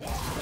Yeah.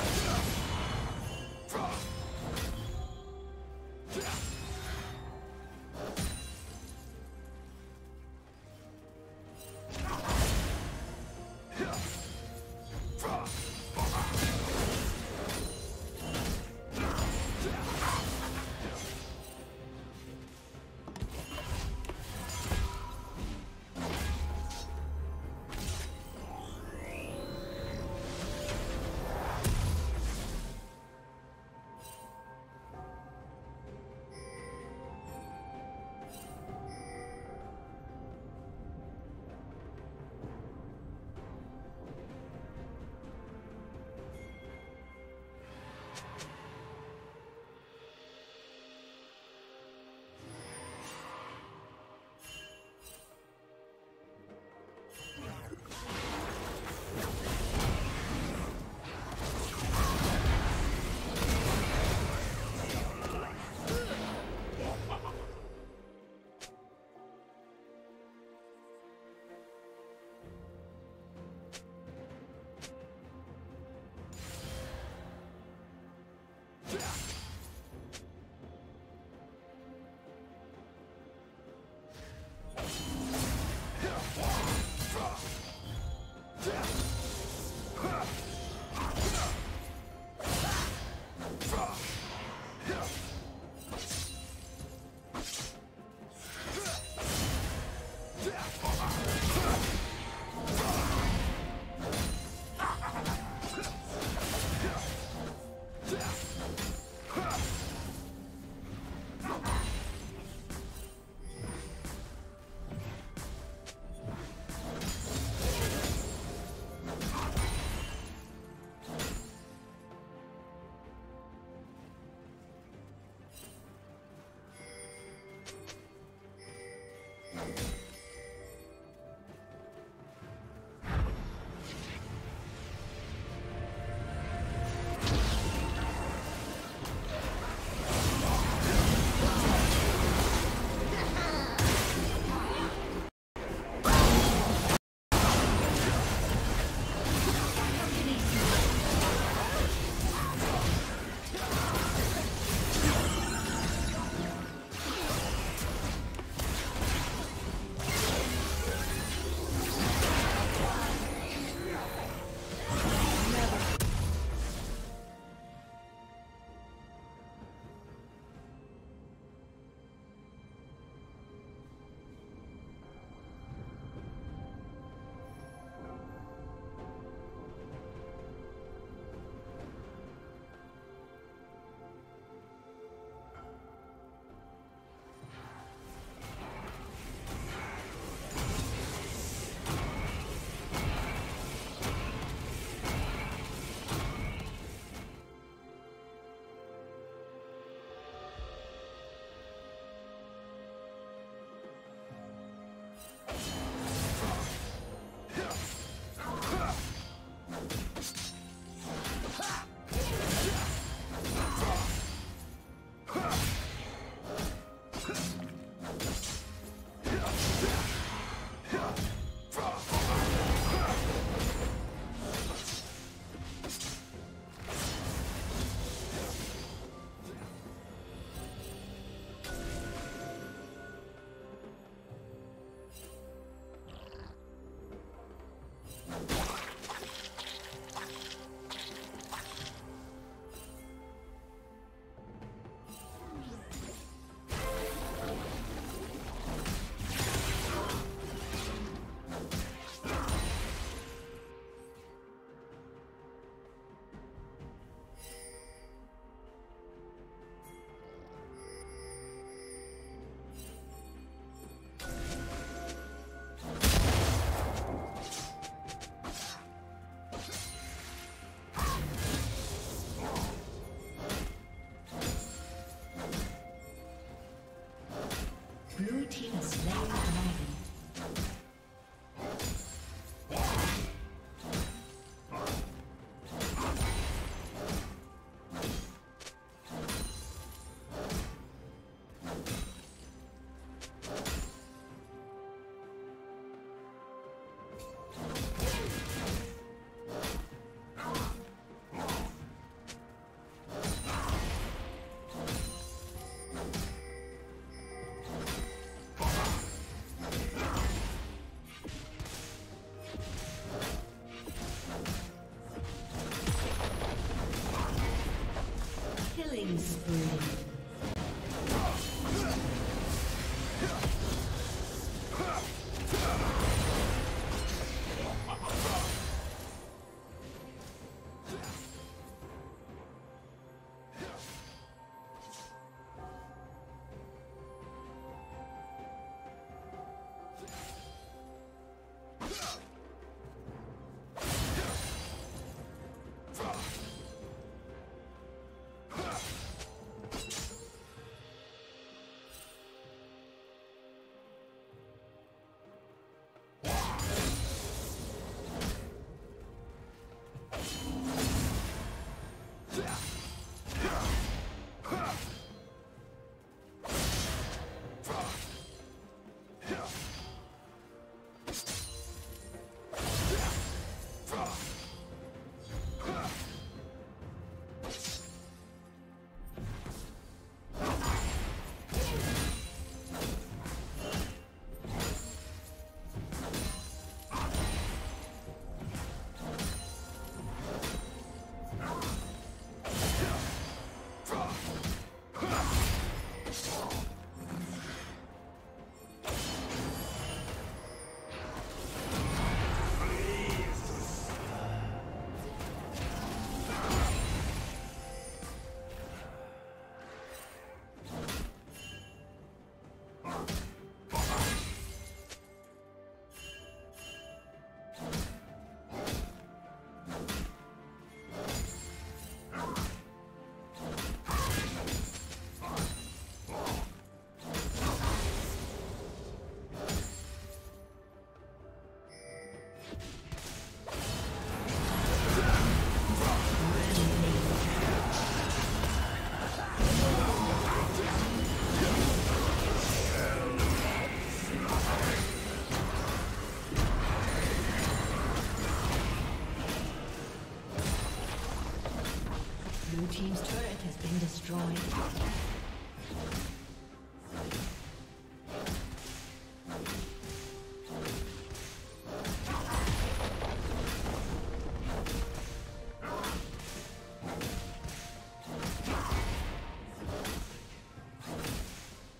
Killing spree. Blue team's turret has been destroyed.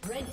Red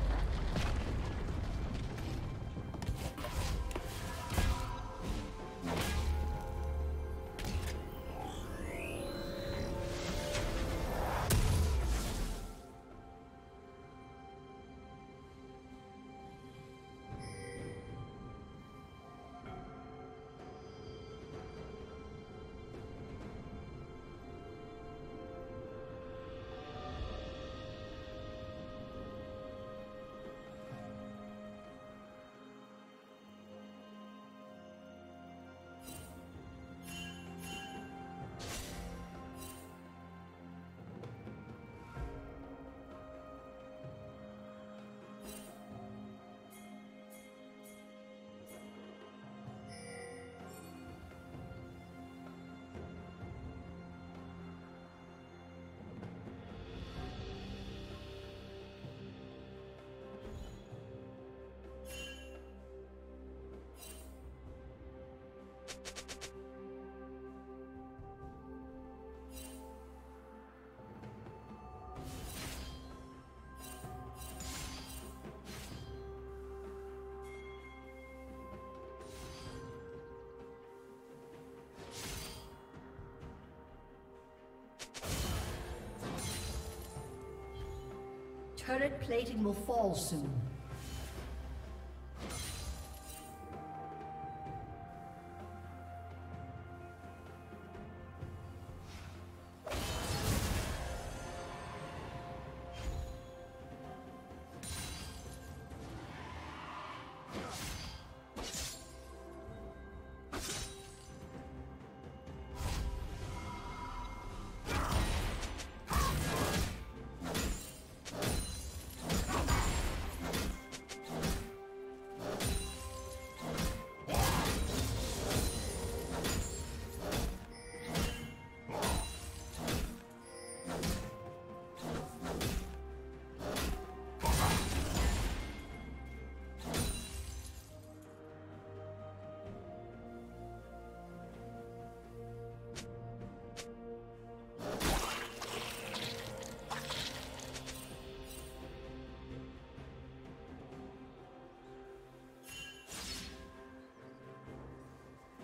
Turret plating will fall soon.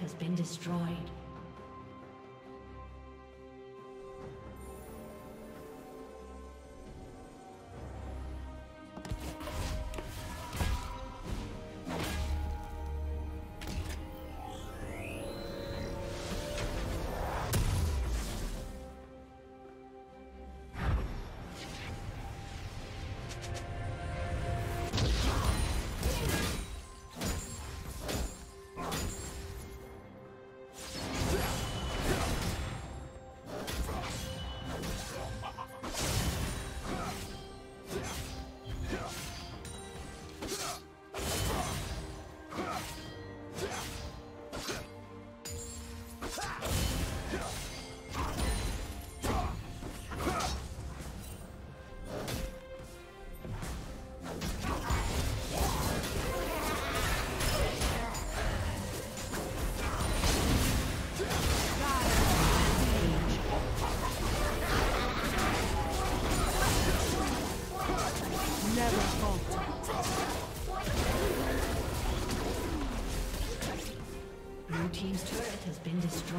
Has been destroyed. Team's turret has been destroyed.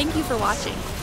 Thank you for watching.